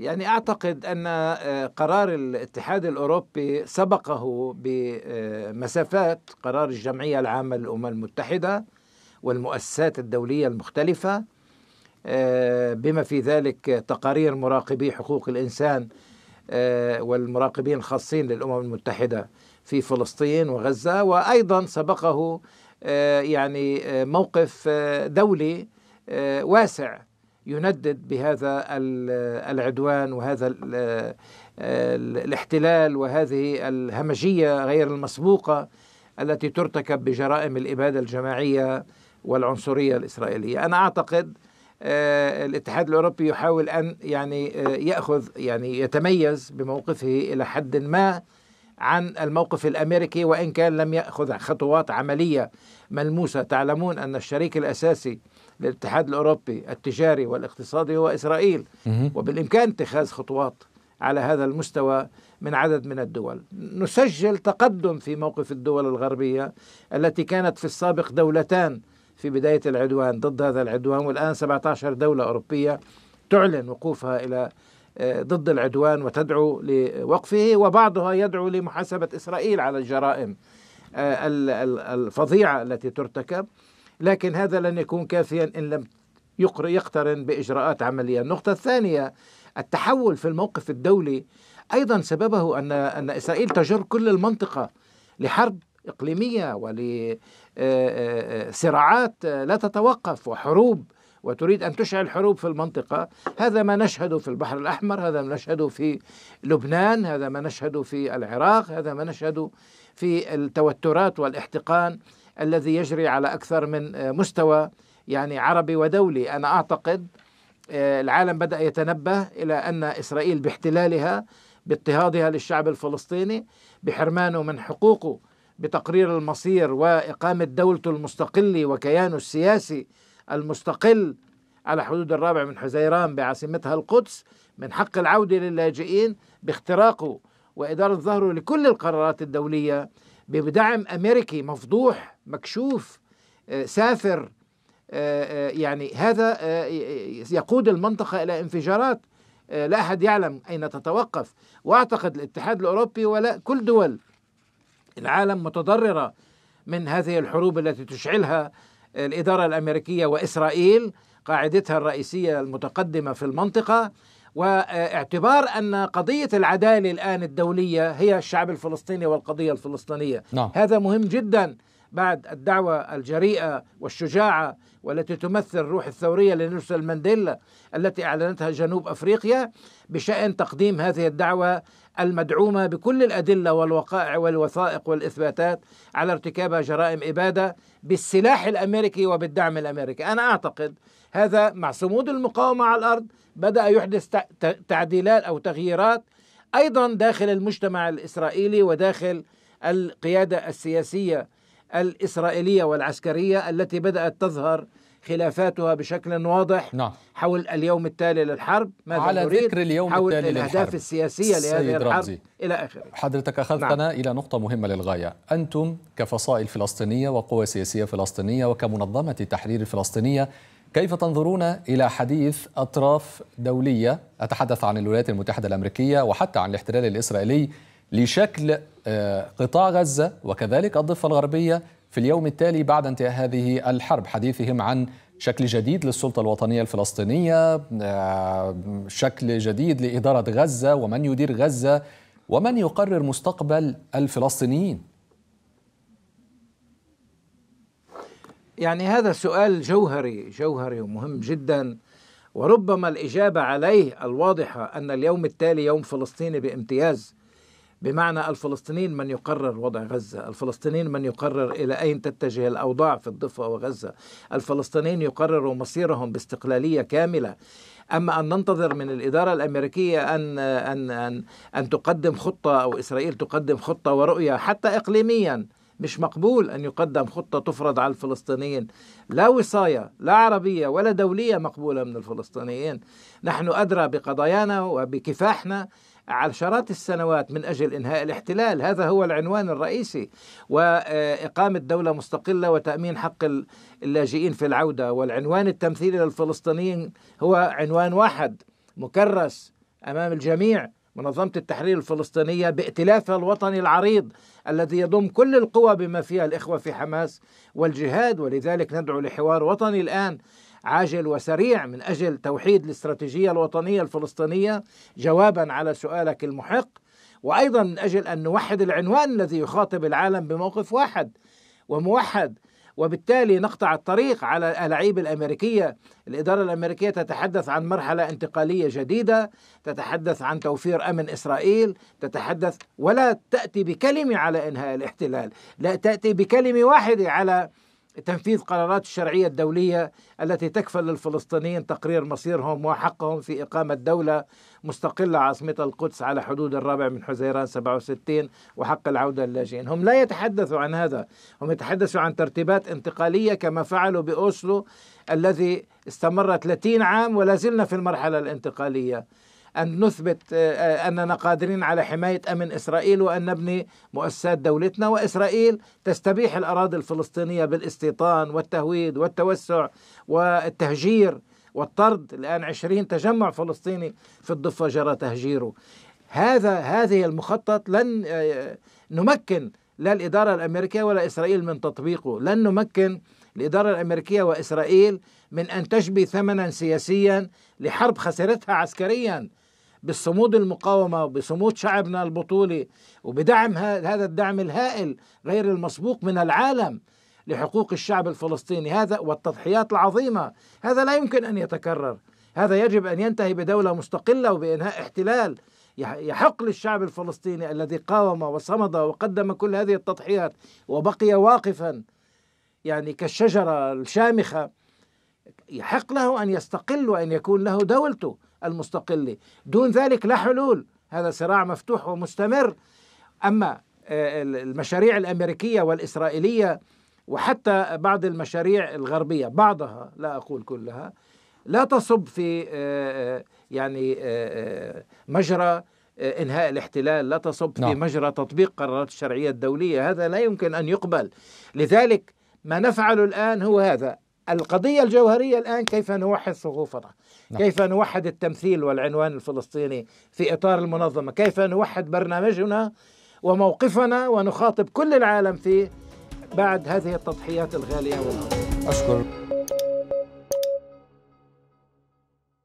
يعني أعتقد أن قرار الاتحاد الأوروبي سبقه بمسافات قرار الجمعية العامة للأمم المتحدة والمؤسسات الدولية المختلفة، بما في ذلك تقارير مراقبي حقوق الإنسان والمراقبين الخاصين للأمم المتحدة في فلسطين وغزة، وأيضا سبقه يعني موقف دولي واسع يندد بهذا العدوان وهذا الاحتلال وهذه الهمجية غير المسبوقة التي ترتكب بجرائم الإبادة الجماعية والعنصرية الإسرائيلية. أنا أعتقد الاتحاد الأوروبي يحاول أن يعني يأخذ يعني يتميز بموقفه إلى حد ما عن الموقف الأمريكي، وإن كان لم يأخذ خطوات عملية ملموسة. تعلمون أن الشريك الأساسي للاتحاد الأوروبي التجاري والاقتصادي هو إسرائيل، وبالإمكان اتخاذ خطوات على هذا المستوى من عدد من الدول. نسجل تقدم في موقف الدول الغربية التي كانت في السابق دولتان في بداية العدوان ضد هذا العدوان، والآن 17 دولة أوروبية تعلن وقوفها إلى ضد العدوان وتدعو لوقفه، وبعضها يدعو لمحاسبة إسرائيل على الجرائم الفظيعة التي ترتكب، لكن هذا لن يكون كافيا إن لم يقترن بإجراءات عملية. النقطة الثانية، التحول في الموقف الدولي أيضا سببه أن إسرائيل تجر كل المنطقة لحرب إقليمية ولصراعات لا تتوقف وحروب، وتريد أن تشعل حروب في المنطقة. هذا ما نشهده في البحر الأحمر، هذا ما نشهده في لبنان، هذا ما نشهده في العراق، هذا ما نشهده في التوترات والاحتقان الذي يجري على أكثر من مستوى يعني عربي ودولي. أنا أعتقد العالم بدأ يتنبه إلى أن إسرائيل باحتلالها، باضطهادها للشعب الفلسطيني، بحرمانه من حقوقه، بتقرير المصير وإقامة دولته المستقلة وكيانه السياسي المستقل على حدود 4 حزيران بعاصمتها القدس، من حق العودة للاجئين، باختراقه وإدارة ظهره لكل القرارات الدولية، بدعم أمريكي مفضوح مكشوف سافر. يعني هذا يقود المنطقة إلى انفجارات لا أحد يعلم أين تتوقف. وأعتقد الاتحاد الأوروبي ولا كل دول العالم متضررة من هذه الحروب التي تشعلها الإدارة الأمريكية وإسرائيل قاعدتها الرئيسية المتقدمة في المنطقة، واعتبار أن قضية العدالة الآن الدولية هي الشعب الفلسطيني والقضية الفلسطينية. هذا مهم جدا بعد الدعوة الجريئة والشجاعة والتي تمثل روح الثورية لنيلسون مانديلا التي أعلنتها جنوب أفريقيا، بشأن تقديم هذه الدعوة المدعومة بكل الأدلة والوقائع والوثائق والإثباتات على ارتكابها جرائم إبادة بالسلاح الأمريكي وبالدعم الأمريكي. أنا أعتقد هذا مع صمود المقاومة على الأرض بدأ يحدث تعديلات أو تغييرات أيضا داخل المجتمع الإسرائيلي وداخل القيادة السياسية الإسرائيلية والعسكرية التي بدأت تظهر خلافاتها بشكل واضح حول اليوم التالي للحرب، ماذا على نريد ذكر اليوم حول التالي الأهداف السياسية لهذه الحرب إلى آخره. حضرتك أخذتنا إلى نقطة مهمة للغاية. أنتم كفصائل فلسطينية وقوى سياسية فلسطينية وكمنظمة تحرير الفلسطينية، كيف تنظرون إلى حديث أطراف دولية، أتحدث عن الولايات المتحدة الأمريكية وحتى عن الاحتلال الإسرائيلي، لشكل قطاع غزة وكذلك الضفة الغربية في اليوم التالي بعد انتهاء هذه الحرب؟ حديثهم عن شكل جديد للسلطة الوطنية الفلسطينية، شكل جديد لإدارة غزة ومن يدير غزة ومن يقرر مستقبل الفلسطينيين. يعني هذا سؤال جوهري ومهم جدا، وربما الإجابة عليه الواضحة أن اليوم التالي يوم فلسطيني بامتياز، بمعنى الفلسطينيين من يقرر وضع غزة، الفلسطينيين من يقرر إلى أين تتجه الأوضاع في الضفة وغزة، الفلسطينيين يقرروا مصيرهم باستقلالية كاملة. أما أن ننتظر من الإدارة الأمريكية أن تقدم خطة، أو إسرائيل تقدم خطة ورؤية حتى إقليميا، مش مقبول أن يقدم خطة تفرض على الفلسطينيين، لا وصاية لا عربية ولا دولية مقبولة من الفلسطينيين. نحن أدرى بقضايانا وبكفاحنا على عشرات السنوات من أجل إنهاء الاحتلال، هذا هو العنوان الرئيسي، وإقامة دولة مستقلة وتأمين حق اللاجئين في العودة. والعنوان التمثيلي للفلسطينيين هو عنوان واحد مكرس، أمام الجميع منظمة التحرير الفلسطينية بائتلافها الوطني العريض الذي يضم كل القوى بما فيها الإخوة في حماس والجهاد. ولذلك ندعو لحوار وطني الآن عاجل وسريع من أجل توحيد الاستراتيجية الوطنية الفلسطينية جوابا على سؤالك المحق، وأيضا من أجل أن نوحد العنوان الذي يخاطب العالم بموقف واحد وموحد، وبالتالي نقطع الطريق على الألاعيب الأمريكية. الإدارة الأمريكية تتحدث عن مرحلة انتقالية جديدة، تتحدث عن توفير أمن إسرائيل، تتحدث ولا تأتي بكلمة على إنهاء الاحتلال، لا تأتي بكلمة واحدة على تنفيذ قرارات الشرعية الدولية التي تكفل للفلسطينيين تقرير مصيرهم وحقهم في إقامة دولة مستقلة عاصمة القدس على حدود 4 حزيران 67 وحق العودة للاجئين. هم لا يتحدثوا عن هذا، هم يتحدثوا عن ترتيبات انتقالية كما فعلوا بأوسلو الذي استمر 30 عام ولا زلنا في المرحلة الانتقالية، أن نثبت أننا قادرين على حماية أمن إسرائيل وأن نبني مؤسسات دولتنا. وإسرائيل تستبيح الأراضي الفلسطينية بالاستيطان والتهويد والتوسع والتهجير والطرد. الآن 20 تجمع فلسطيني في الضفة جرى تهجيره. هذه المخطط لن نمكن لا الإدارة الأمريكية ولا إسرائيل من تطبيقه، لن نمكن الإدارة الأمريكية وإسرائيل من أن تجبي ثمنا سياسيا لحرب خسرتها عسكريا بالصمود المقاومة وبصمود شعبنا البطولي وبدعم هذا الدعم الهائل غير المسبوق من العالم لحقوق الشعب الفلسطيني هذا والتضحيات العظيمة. هذا لا يمكن أن يتكرر، هذا يجب أن ينتهي بدولة مستقلة وبإنهاء احتلال يحق للشعب الفلسطيني الذي قاوم وصمد وقدم كل هذه التضحيات وبقي واقفا يعني كالشجرة الشامخة، يحق له أن يستقل وأن يكون له دولته المستقلة. دون ذلك لا حلول، هذا صراع مفتوح ومستمر. أما المشاريع الأمريكية والإسرائيلية وحتى بعض المشاريع الغربية، بعضها لا أقول كلها، لا تصب في يعني مجرى إنهاء الاحتلال، لا تصب في مجرى تطبيق قرارات الشرعية الدولية. هذا لا يمكن أن يقبل. لذلك ما نفعله الآن هو هذا. القضية الجوهرية الآن كيف نوحد صفوفنا، كيف نوحد التمثيل والعنوان الفلسطيني في إطار المنظمة، كيف نوحد برنامجنا وموقفنا ونخاطب كل العالم فيه بعد هذه التضحيات الغالية والعظيمة. أشكر.